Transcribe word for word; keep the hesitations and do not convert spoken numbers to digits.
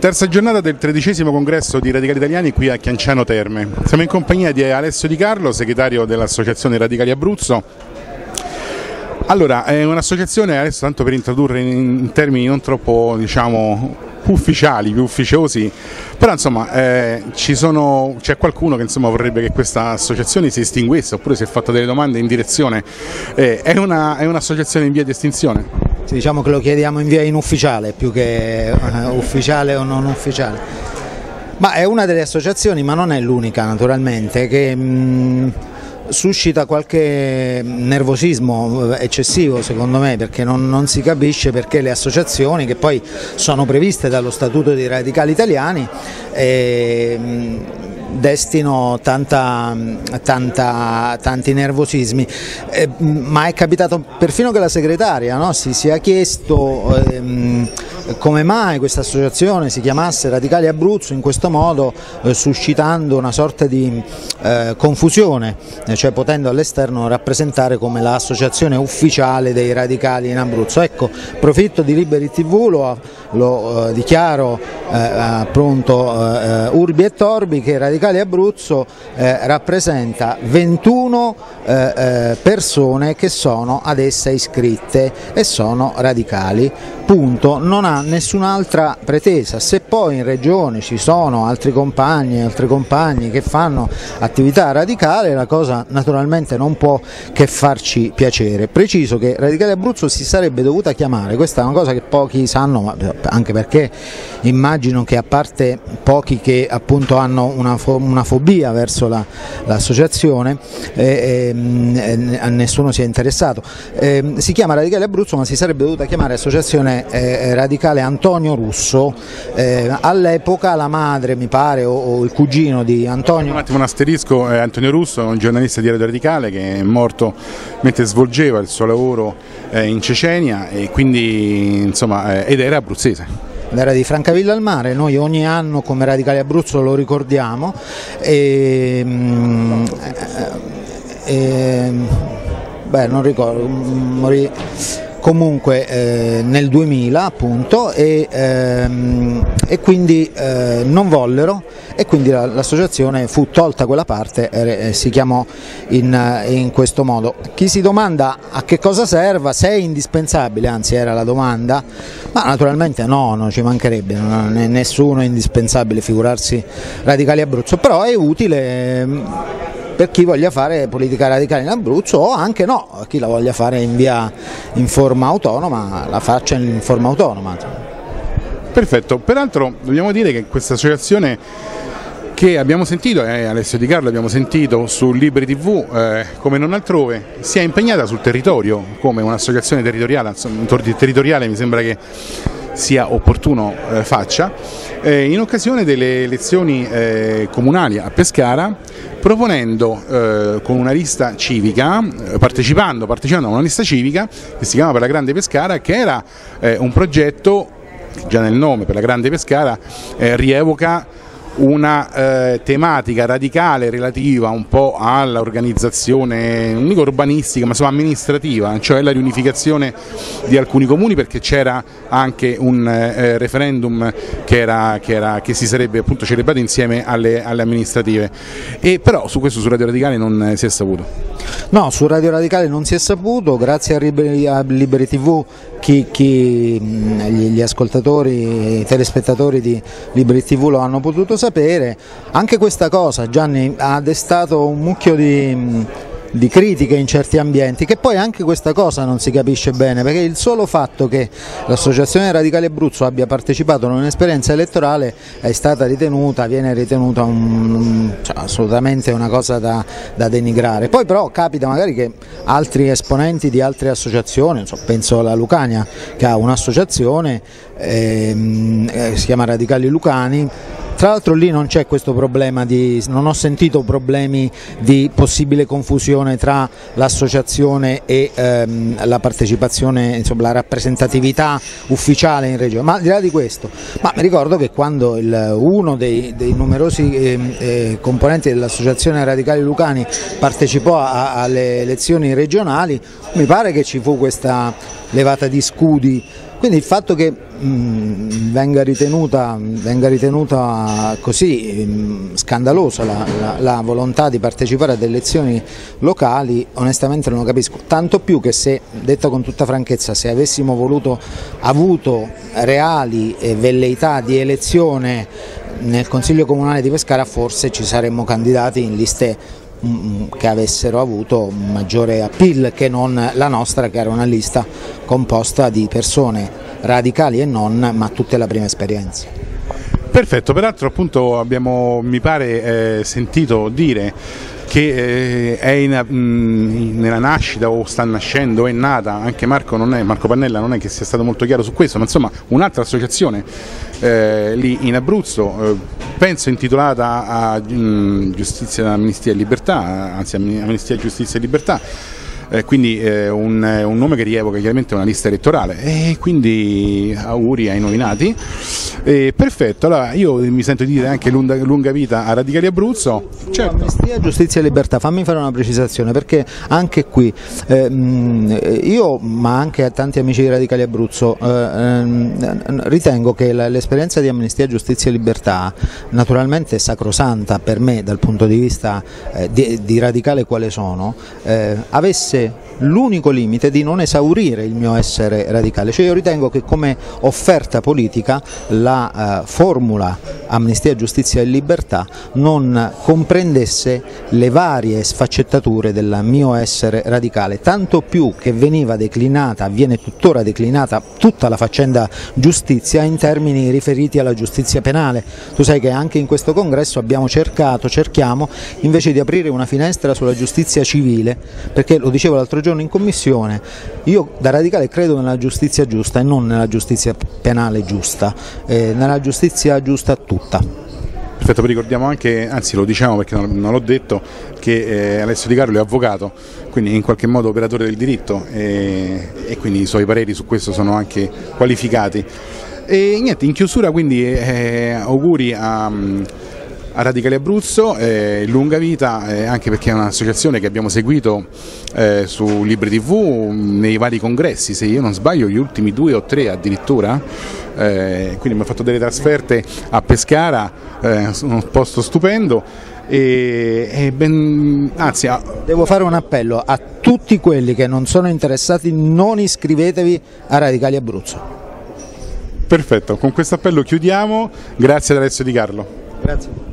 Terza giornata del tredicesimo congresso di Radicali Italiani qui a Chianciano Terme. Siamo in compagnia di Alessio Di Carlo, segretario dell'Associazione Radicali Abruzzo. Allora, è un'associazione, adesso tanto per introdurre in termini non troppo, diciamo, più ufficiali, più ufficiosi, però insomma eh, ci sono, c'è qualcuno che insomma vorrebbe che questa associazione si estinguesse, oppure si è fatta delle domande in direzione. Eh, è una, è un'associazione in via di estinzione? Sì, diciamo che lo chiediamo in via inufficiale, più che eh, ufficiale o non ufficiale. Ma è una delle associazioni, ma non è l'unica naturalmente, che mh, suscita qualche nervosismo eccessivo secondo me, perché non, non si capisce perché le associazioni che poi sono previste dallo Statuto dei Radicali Italiani eh, destino tanta, tanta, tanti nervosismi, eh, ma è capitato perfino che la segretaria, no, si sia chiesto ehm, come mai questa associazione si chiamasse Radicali Abruzzo in questo modo, eh, suscitando una sorta di eh, confusione, cioè potendo all'esterno rappresentare come l'associazione ufficiale dei radicali in Abruzzo. Ecco, profitto di Liberi ti vu, lo, lo eh, dichiaro eh, pronto eh, urbi e torbi, che Radicali Radicali Abruzzo eh, rappresenta ventuno eh, persone che sono ad essa iscritte e sono radicali, punto, non ha nessun'altra pretesa. Se poi in regione ci sono altri compagni, altri compagni che fanno attività radicale, la cosa naturalmente non può che farci piacere. Preciso che Radicali Abruzzo si sarebbe dovuta chiamare, questa è una cosa che pochi sanno, ma anche perché immagino che, a parte pochi che appunto hanno una una fobia verso l'associazione, la, eh, eh, a nessuno si è interessato. Eh, si chiama Radicale Abruzzo, ma si sarebbe dovuta chiamare Associazione eh, Radicale Antonio Russo. Eh, all'epoca la madre, mi pare, o, o il cugino di Antonio... Un attimo, un asterisco, eh, Antonio Russo è un giornalista di Radio Radicale che è morto mentre svolgeva il suo lavoro eh, in Cecenia, e quindi, insomma, eh, ed era abruzzese. Era di Francavilla al Mare. Noi ogni anno come Radicali Abruzzo lo ricordiamo e, e, beh, non ricordo, morì comunque eh, nel duemila appunto, e, ehm, e quindi eh, non vollero, e quindi l'associazione fu tolta quella parte e eh, si chiamò in, in questo modo. Chi si domanda a che cosa serva, se è indispensabile, anzi era la domanda, ma naturalmente no, non ci mancherebbe, non è nessuno è indispensabile, figurarsi Radicali Abruzzo, però è utile eh, per chi voglia fare politica radicale in Abruzzo, o anche no, chi la voglia fare in via in forma autonoma, la faccia in forma autonoma. Perfetto, peraltro dobbiamo dire che questa associazione che abbiamo sentito, eh, Alessio Di Carlo, abbiamo sentito su Liberi ti vu, eh, come non altrove, si è impegnata sul territorio come un'associazione territoriale, insomma, territoriale mi sembra che sia opportuno eh, faccia, eh, in occasione delle elezioni eh, comunali a Pescara, proponendo eh, con una lista civica, partecipando, partecipando a una lista civica che si chiama Per la Grande Pescara, che era eh, un progetto, già nel nome Per la Grande Pescara, eh, rievoca una eh, tematica radicale relativa un po' all'organizzazione, non dico urbanistica, ma insomma amministrativa, cioè la riunificazione di alcuni comuni, perché c'era anche un eh, referendum che, era, che, era, che si sarebbe appunto celebrato insieme alle, alle amministrative. E però su questo su Radio Radicale non si è saputo. No, su Radio Radicale non si è saputo, grazie a Liberi ti vu chi, chi gli ascoltatori, i telespettatori di Liberi ti vu lo hanno potuto sapere. Anche questa cosa, Gianni, ha destato un mucchio di, di critiche in certi ambienti, che poi anche questa cosa non si capisce bene, perché il solo fatto che l'Associazione Radicale Abruzzo abbia partecipato ad un'esperienza elettorale è stata ritenuta, viene ritenuta un, cioè, assolutamente una cosa da, da denigrare. Poi però capita magari che altri esponenti di altre associazioni, insomma, penso alla Lucania che ha un'associazione, ehm, si chiama Radicali Lucani. Tra l'altro lì non c'è questo problema, di, non ho sentito problemi di possibile confusione tra l'associazione e ehm, la partecipazione, insomma, la rappresentatività ufficiale in regione. Ma al di là di questo, ma mi ricordo che quando il, uno dei, dei numerosi eh, eh, componenti dell'Associazione Radicali Lucani partecipò a, alle elezioni regionali, mi pare che ci fu questa levata di scudi. Quindi il fatto che mh, venga, ritenuta, venga ritenuta così mh, scandalosa la, la, la volontà di partecipare ad elezioni locali, onestamente non lo capisco, tanto più che, se detto con tutta franchezza, se avessimo voluto avuto reali velleità di elezione nel Consiglio Comunale di Pescara, forse ci saremmo candidati in liste che avessero avuto un maggiore appeal che non la nostra, che era una lista composta di persone radicali e non, ma tutte la prima esperienza. Perfetto, peraltro appunto abbiamo, mi pare, eh, sentito dire che eh, è in, mh, nella nascita, o sta nascendo, è nata, anche Marco, non è, Marco Pannella non è che sia stato molto chiaro su questo, ma insomma un'altra associazione eh, lì in Abruzzo, eh, penso intitolata a mh, Giustizia, Amnistia e Libertà, anzi Amnistia, Giustizia e Libertà, eh, quindi eh, un, un nome che rievoca chiaramente una lista elettorale, e quindi auguri ai nominati. Eh, perfetto, allora io mi sento di dire anche lunga, lunga vita a Radicali Abruzzo. Certo. Amnistia, Giustizia e Libertà, fammi fare una precisazione, perché anche qui eh, io, ma anche tanti amici di Radicali Abruzzo, eh, ritengo che l'esperienza di Amnistia, Giustizia e Libertà naturalmente è sacrosanta per me dal punto di vista eh, di, di radicale quale sono, eh, avesse l'unico limite di non esaurire il mio essere radicale, cioè io ritengo che come offerta politica la eh, formula Amnistia, Giustizia e Libertà non comprendesse le varie sfaccettature del mio essere radicale, tanto più che veniva declinata, viene tuttora declinata tutta la faccenda giustizia in termini riferiti alla giustizia penale. Tu sai che anche in questo congresso abbiamo cercato, cerchiamo invece di aprire una finestra sulla giustizia civile, perché lo dicevo l'altro giorno in commissione, io da radicale credo nella giustizia giusta e non nella giustizia penale giusta, eh, nella giustizia giusta tutta. Perfetto, ricordiamo anche, anzi lo diciamo perché non, non l'ho detto, che eh, Alessio Di Carlo è avvocato, quindi in qualche modo operatore del diritto, e, e quindi i suoi pareri su questo sono anche qualificati. E niente, in chiusura quindi eh, auguri a... a Radicali Abruzzo, eh, lunga vita, eh, anche perché è un'associazione che abbiamo seguito eh, su Liberi punto ti vu nei vari congressi, se io non sbaglio gli ultimi due o tre addirittura, eh, quindi mi ha fatto delle trasferte a Pescara, eh, un posto stupendo, e, e ben, anzi, a... devo fare un appello a tutti quelli che non sono interessati: non iscrivetevi a Radicali Abruzzo. Perfetto, con questo appello chiudiamo, grazie ad Alessio Di Carlo. Grazie.